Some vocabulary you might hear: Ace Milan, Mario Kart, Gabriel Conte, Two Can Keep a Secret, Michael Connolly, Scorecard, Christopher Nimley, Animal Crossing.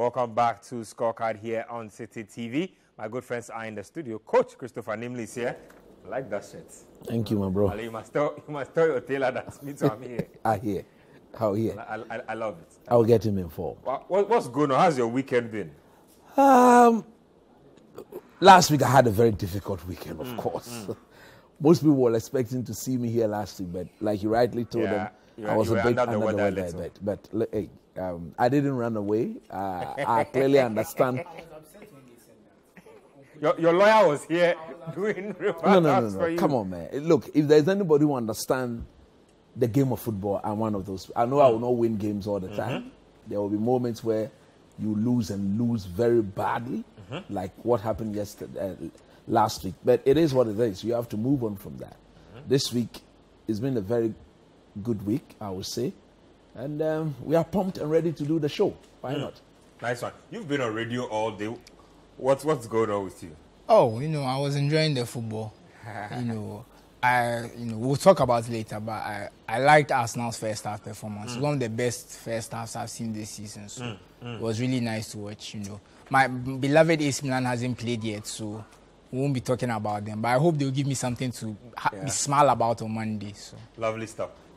Welcome back to Scorecard here on City TV. My good friends are in the studio. Coach Christopher Nimley is here. I like that shit. Thank you, my bro. Ali, you must tell your tailor that me too, I'm here. I love it. I'll get him involved. What's going on? How's your weekend been? Last week I had a very difficult weekend, of course. Most people were expecting to see me here last week, but like you rightly told them, I was a bit under the weather. But hey, I didn't run away. I clearly understand. Your lawyer was here doing remarks for you. Come on, man. Look, if there's anybody who understands the game of football, I'm one of those. I know I will not win games all the time. There will be moments where you lose and lose very badly, like what happened yesterday, last week. But it is what it is. You have to move on from that. This week has been a very good week, I would say. And we are pumped and ready to do the show. Why not? Nice one. You've been on radio all day. What's going on with you? Oh, you know, I was enjoying the football. We'll talk about it later, but I liked Arsenal's first half performance. One of the best first halves I've seen this season. So it was really nice to watch, you know. My beloved Ace Milan hasn't played yet, so we won't be talking about them. But I hope they'll give me something to be smile about on Monday. So. Lovely stuff.